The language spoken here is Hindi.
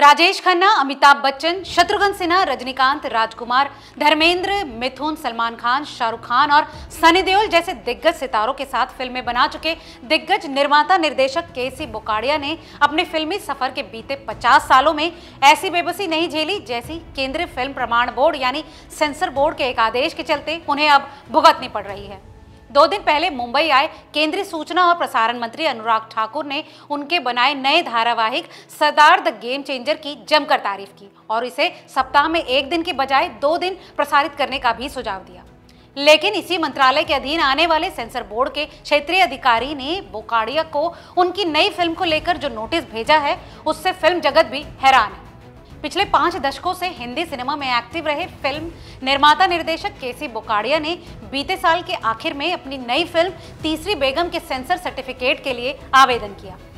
राजेश खन्ना, अमिताभ बच्चन, शत्रुघ्न सिन्हा, रजनीकांत, राजकुमार, धर्मेंद्र, मिथुन, सलमान खान, शाहरुख खान और सनी देओल जैसे दिग्गज सितारों के साथ फिल्में बना चुके दिग्गज निर्माता निर्देशक के सी बोकाडिया ने अपने फिल्मी सफर के बीते 50 सालों में ऐसी बेबसी नहीं झेली जैसी केंद्रीय फिल्म प्रमाण बोर्ड यानी सेंसर बोर्ड के एक आदेश के चलते उन्हें अब भुगतनी पड़ रही है। 2 दिन पहले मुंबई आए केंद्रीय सूचना और प्रसारण मंत्री अनुराग ठाकुर ने उनके बनाए नए धारावाहिक सरदार द गेम चेंजर की जमकर तारीफ की और इसे सप्ताह में 1 दिन के बजाय 2 दिन प्रसारित करने का भी सुझाव दिया। लेकिन इसी मंत्रालय के अधीन आने वाले सेंसर बोर्ड के क्षेत्रीय अधिकारी ने बोकाडिया को उनकी नई फिल्म को लेकर जो नोटिस भेजा है उससे फिल्म जगत भी हैरान है। पिछले 5 दशकों से हिंदी सिनेमा में एक्टिव रहे फिल्म निर्माता निर्देशक के सी बोकाडिया ने बीते साल के आखिर में अपनी नई फिल्म तीसरी बेगम के सेंसर सर्टिफिकेट के लिए आवेदन किया।